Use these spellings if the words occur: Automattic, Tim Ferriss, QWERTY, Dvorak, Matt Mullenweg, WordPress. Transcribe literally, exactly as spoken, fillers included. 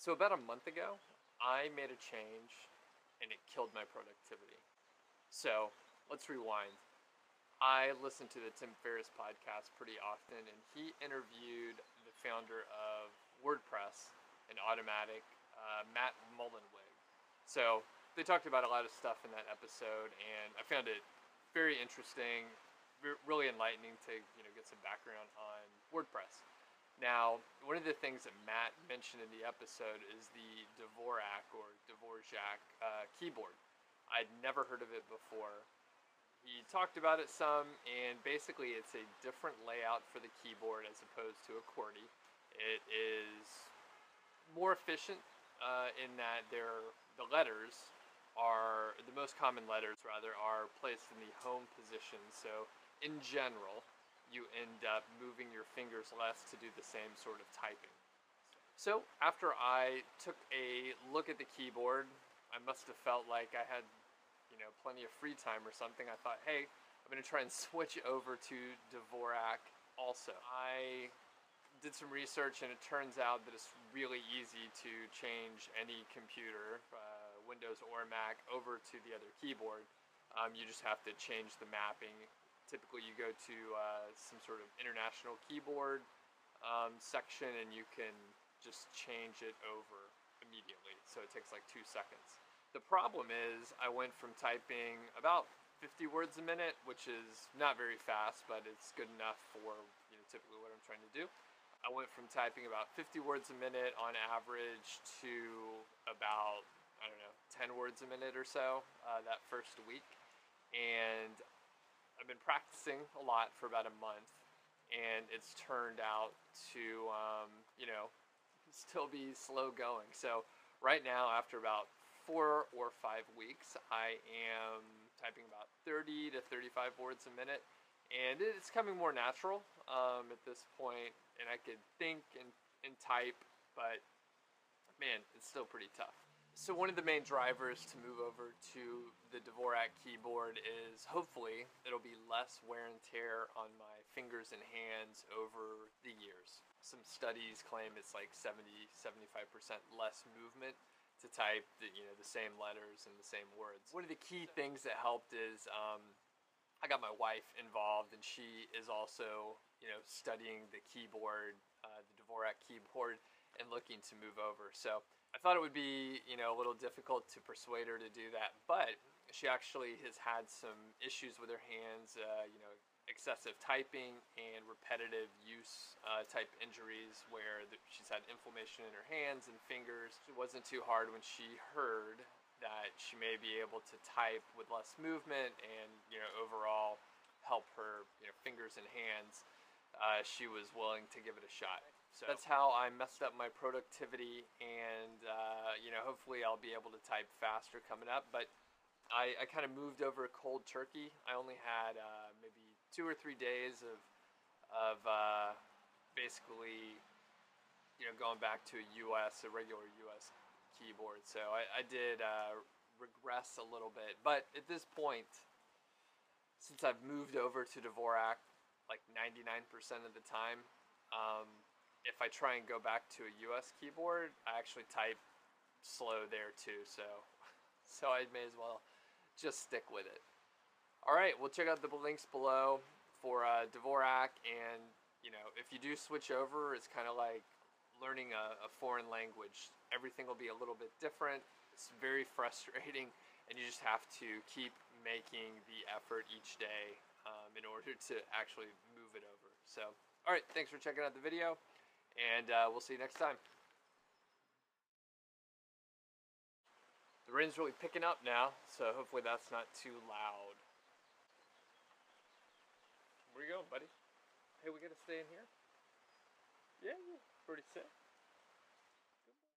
So about a month ago, I made a change and it killed my productivity. So let's rewind. I listen to the Tim Ferriss podcast pretty often, and he interviewed the founder of WordPress and Automattic, uh, Matt Mullenweg. So they talked about a lot of stuff in that episode, and I found it very interesting, really enlightening to you know get some background on WordPress. Now, one of the things that Matt mentioned in the episode is the Dvorak or Dvorak uh, keyboard. I'd never heard of it before. He talked about it some, and basically it's a different layout for the keyboard as opposed to a QWERTY. It is more efficient uh, in that they're, the letters are, the most common letters rather, are placed in the home position. So in general, you end up moving your fingers less to do the same sort of typing. So after I took a look at the keyboard, I must have felt like I had you know, plenty of free time or something. I thought, hey, I'm gonna try and switch over to Dvorak also. I did some research, and it turns out that it's really easy to change any computer, uh, Windows or Mac, over to the other keyboard. Um, you just have to change the mapping. Typically you go to uh, some sort of international keyboard um, section, and you can just change it over immediately. So it takes like two seconds. The problem is I went from typing about fifty words a minute, which is not very fast, but it's good enough for you know typically what I'm trying to do. I went from typing about fifty words a minute on average to about, I don't know, ten words a minute or so uh, that first week. And I've been practicing a lot for about a month, and it's turned out to, um, you know, still be slow going. So right now, after about four or five weeks, I am typing about thirty to thirty-five words a minute, and it's coming more natural um, at this point, and I could think and, and type, but man, it's still pretty tough. So one of the main drivers to move over to the Dvorak keyboard is hopefully it'll be less wear and tear on my fingers and hands over the years. Some studies claim it's like seventy, seventy-five percent less movement to type the, you know, the same letters and the same words. One of the key things that helped is um, I got my wife involved, and she is also you know studying the keyboard, uh, the Dvorak keyboard, and looking to move over. So I thought it would be you know a little difficult to persuade her to do that, but she actually has had some issues with her hands, uh, you know, excessive typing and repetitive use uh, type injuries where the, she's had inflammation in her hands and fingers. It wasn't too hard when she heard that she may be able to type with less movement and you know overall help her you know fingers and hands. Uh, she was willing to give it a shot. So that's how I messed up my productivity, and uh, you know hopefully I'll be able to type faster coming up. But I, I kind of moved over cold turkey. I only had uh, maybe two or three days of, of uh, basically, you know, going back to a U S, a regular U S keyboard. So I, I did uh, regress a little bit. But at this point, since I've moved over to Dvorak like ninety-nine percent of the time, um, if I try and go back to a U S keyboard, I actually type slow there too. So, so I may as well just stick with it. All right, we'll check out the links below for uh, Dvorak, and you know, if you do switch over, it's kind of like learning a, a foreign language. Everything will be a little bit different. It's very frustrating, and you just have to keep making the effort each day um, in order to actually move it over. So, all right, thanks for checking out the video, and uh, we'll see you next time. The rain's really picking up now, so hopefully that's not too loud. Where you going, buddy? Hey, we gotta stay in here? Yeah, yeah. Pretty sick.